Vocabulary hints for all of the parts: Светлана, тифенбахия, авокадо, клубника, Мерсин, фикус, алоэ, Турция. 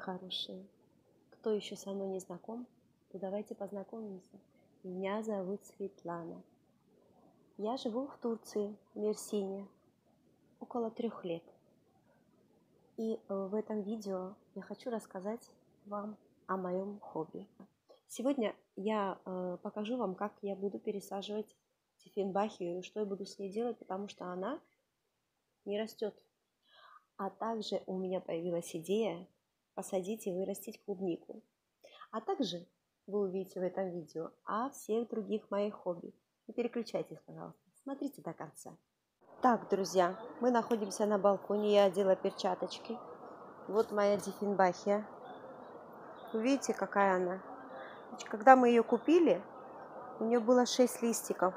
хорошие. Кто еще со мной не знаком, то давайте познакомимся. Меня зовут Светлана. Я живу в Турции, в Мерсине, около 3 лет. И в этом видео я хочу рассказать вам о моем хобби. Сегодня я покажу вам, как я буду пересаживать тифенбахию, что я буду с ней делать, потому что она не растет. А также у меня появилась идея посадить и вырастить клубнику. А также вы увидите в этом видео о всех других моих хобби. Не переключайтесь, пожалуйста, смотрите до конца. Так, друзья, мы находимся на балконе, я одела перчаточки. Вот моя тифенбахия. Вы видите, какая она? Когда мы ее купили, у нее было 6 листиков,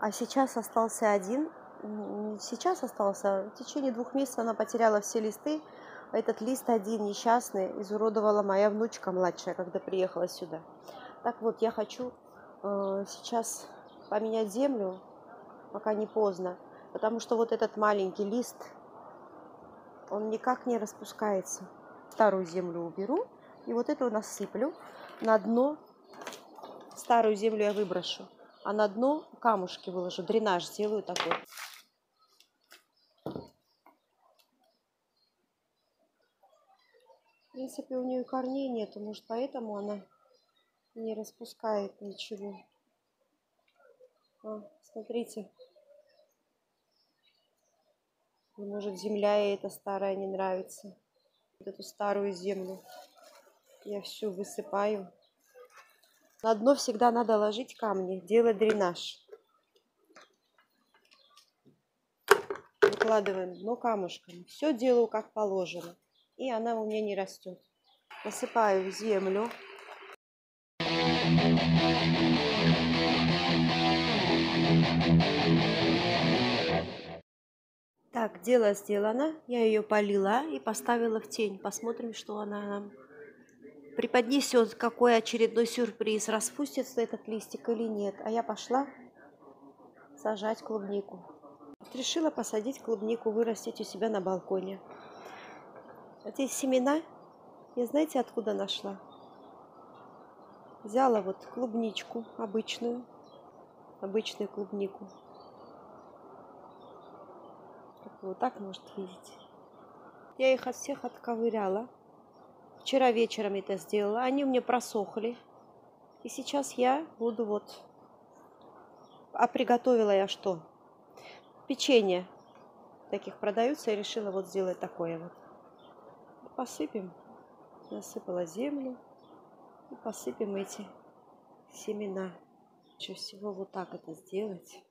а сейчас остался один. Сейчас остался, в течение 2 месяцев она потеряла все листы. Этот лист один несчастный изуродовала моя внучка младшая, когда приехала сюда. Так вот, я хочу сейчас поменять землю, пока не поздно, потому что вот этот маленький лист, он никак не распускается. Старую землю уберу и вот эту насыплю на дно. Старую землю я выброшу, а на дно камушки выложу, дренаж сделаю такой. В принципе, у нее корней нету, может, поэтому она не распускает ничего. А, смотрите. Может, земля ей эта старая не нравится. Вот эту старую землю я всю высыпаю. На дно всегда надо ложить камни, делать дренаж. Выкладываем дно камушками. Все делаю как положено. И она у меня не растет. Насыпаю в землю. Так, дело сделано. Я ее полила и поставила в тень. Посмотрим, что она нам преподнесет, какой очередной сюрприз, распустится этот листик или нет. А я пошла сажать клубнику. Решила посадить клубнику, вырастить у себя на балконе. Эти семена я, знаете, откуда нашла? Взяла вот клубничку обычную клубнику. Вот так, может, видите. Я их от всех отковыряла. Вчера вечером это сделала. Они у меня просохли. И сейчас я буду вот... А приготовила я что? Печенье. Таких продаются. Я решила вот сделать такое вот. Посыпем. Насыпала землю. И посыпем эти семена. Чаще всего вот так это сделать.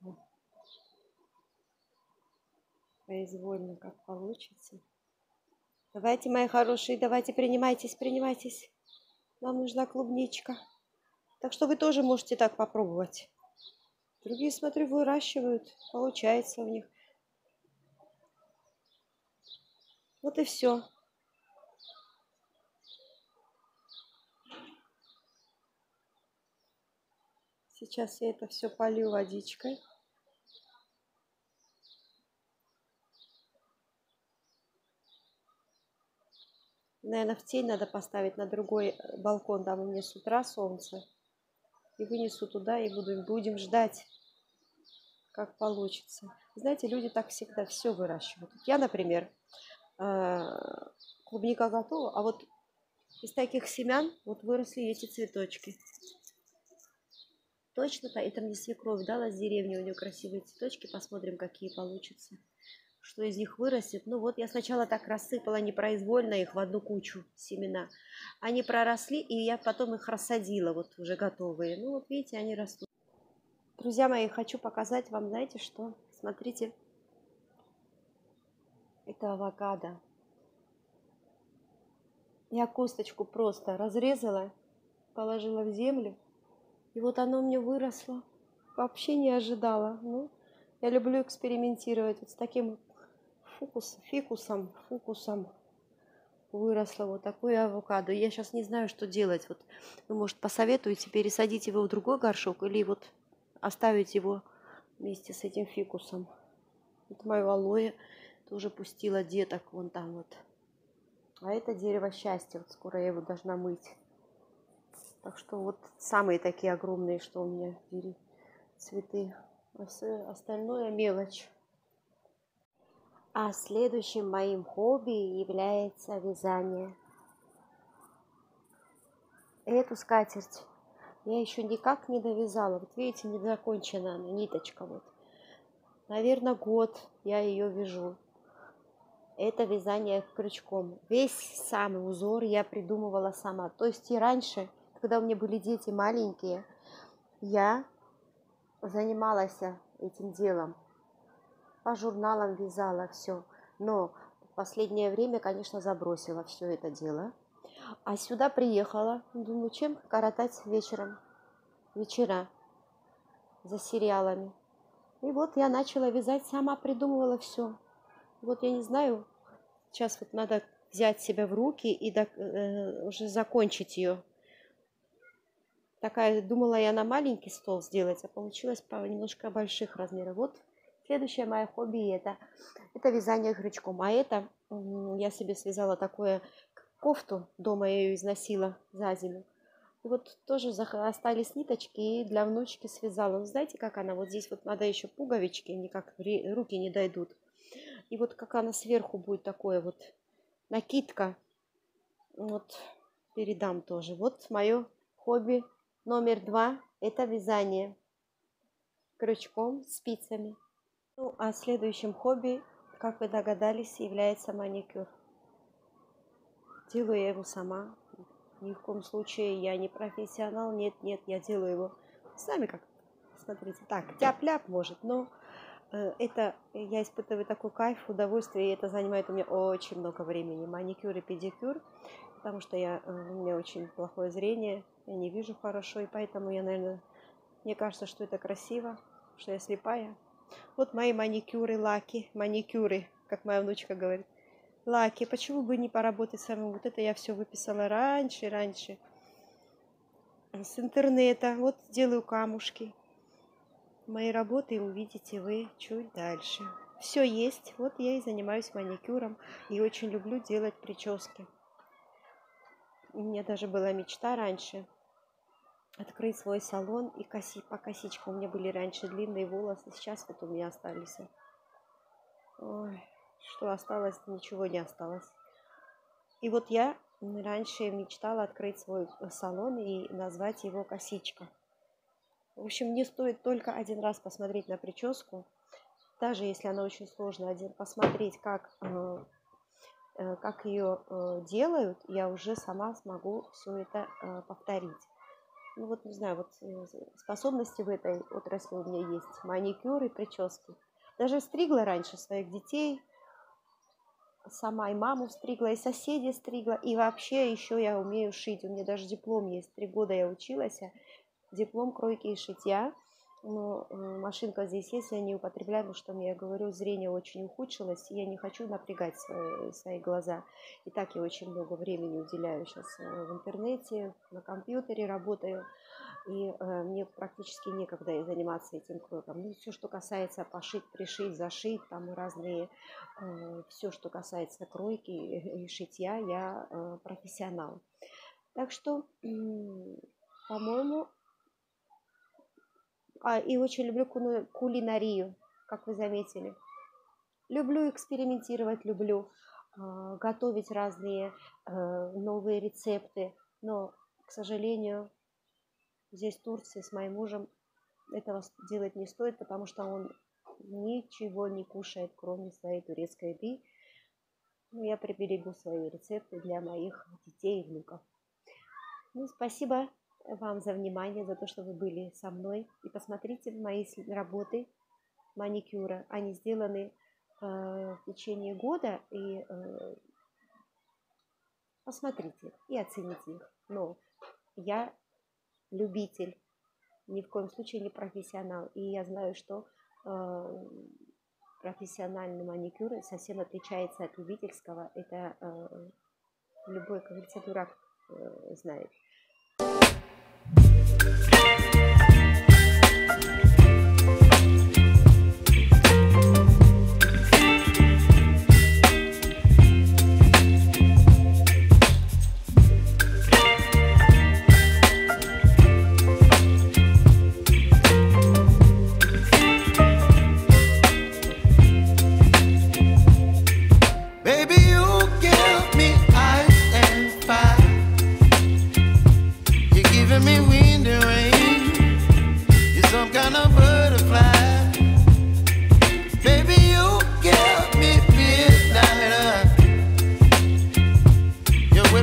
Произвольно, как получится. Давайте, мои хорошие, давайте, принимайтесь. Нам нужна клубничка. Так что вы тоже можете так попробовать. Другие, смотрю, выращивают. Получается у них. Вот и все. Сейчас я это все полью водичкой. Наверное, в тень надо поставить на другой балкон, там у меня с утра солнце. И вынесу туда, и будем ждать, как получится. Знаете, люди так всегда все выращивают. Я, например, клубника готова, а вот из таких семян вот выросли эти цветочки. Точно-то, это мне свекровь дала с деревни, у нее красивые цветочки, посмотрим, какие получатся. Что из них вырастет. Ну вот я сначала так рассыпала непроизвольно их в одну кучу семена. Они проросли, и я потом их рассадила, вот уже готовые. Ну вот видите, они растут. Друзья мои, хочу показать вам, знаете что? Смотрите, это авокадо. Я косточку просто разрезала, положила в землю, и вот оно мне выросло. Вообще не ожидала. Ну, я люблю экспериментировать вот с таким фикусом. Выросло вот такое авокадо. Я сейчас не знаю, что делать. Вот, вы, может, посоветуете пересадить его в другой горшок или вот оставить его вместе с этим фикусом. Вот мое алоэ тоже пустила деток вон там вот. А это дерево счастья. Вот скоро я его должна мыть. Так что вот самые такие огромные, что у меня цветы. А все остальное мелочь. А следующим моим хобби является вязание. Эту скатерть я еще никак не довязала. Вот видите, не закончена она, ниточка. Вот. Наверное, год я ее вяжу. Это вязание крючком. Весь самый узор я придумывала сама. То есть и раньше, когда у меня были дети маленькие, я занималась этим делом. По журналам вязала все. Но в последнее время, конечно, забросила все это дело. А сюда приехала. Думаю, чем коротать вечером. Вечера за сериалами. И вот я начала вязать, сама придумывала все. Вот я не знаю, сейчас вот надо взять себя в руки и уже закончить ее. Такая, думала я на маленький стол сделать, а получилось немножко больших размеров. Вот следующее мое хобби это вязание крючком. А это я себе связала такую кофту, дома я ее износила за зиму. И вот тоже остались ниточки и для внучки связала. Ну, знаете, как она, вот здесь вот надо еще пуговички, никак руки не дойдут. И вот как она сверху будет такое вот накидка. Вот передам тоже. Вот мое хобби номер 2. Это вязание крючком, спицами. Ну, а следующим хобби, как вы догадались, является маникюр. Делаю я его сама. Ни в коем случае я не профессионал. Нет, я делаю его сами как. Смотрите, так, тяп-ляп может, но... Это я испытываю такой кайф, удовольствие, и это занимает у меня очень много времени. Маникюр и педикюр, потому что у меня очень плохое зрение, я не вижу хорошо, и поэтому я, наверное, мне кажется, что это красиво, что я слепая. Вот мои маникюры, лаки, маникюры, как моя внучка говорит. Лаки, почему бы не поработать самому? Вот это я все выписала раньше, с интернета. Вот делаю камушки. Мои работы увидите вы чуть дальше. Все есть. Вот я и занимаюсь маникюром. И очень люблю делать прически. У меня даже была мечта раньше открыть свой салон и по косичкам. У меня были раньше длинные волосы. Сейчас вот у меня остались. Ой, что осталось? Ничего не осталось. И вот я раньше мечтала открыть свой салон и назвать его «Косичка». В общем, не стоит только один раз посмотреть на прическу, даже если она очень сложная, посмотреть, как ее делают, я уже сама смогу все это повторить. Ну вот, не знаю, вот способности в этой отрасли у меня есть, маникюр и прически. Даже стригла раньше своих детей, сама и маму стригла, и соседей стригла, и вообще еще я умею шить, у меня даже диплом есть, 3 года я училась. Диплом кройки и шитья, но машинка здесь есть, я не употребляю, потому что, я говорю, зрение очень ухудшилось, и я не хочу напрягать свои глаза. И так я очень много времени уделяю сейчас в интернете, на компьютере работаю, и мне практически некогда заниматься этим кройком. Ну, все, что касается пошить, пришить, зашить, там разные, все, что касается кройки и шитья, я профессионал. Так что, по-моему... И очень люблю кулинарию, как вы заметили. Люблю экспериментировать, люблю готовить разные новые рецепты. Но, к сожалению, здесь в Турции с моим мужем этого делать не стоит, потому что он ничего не кушает, кроме своей турецкой еды. Ну, я приберегу свои рецепты для моих детей и внуков. Ну, спасибо вам за внимание, за то, что вы были со мной. И посмотрите мои работы маникюра. Они сделаны в течение года. И посмотрите и оцените их. Но я любитель. Ни в коем случае не профессионал. И я знаю, что профессиональный маникюр совсем отличается от любительского. Это любой, как говорится, дурак знает.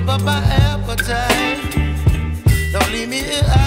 But my appetite don't leave me here.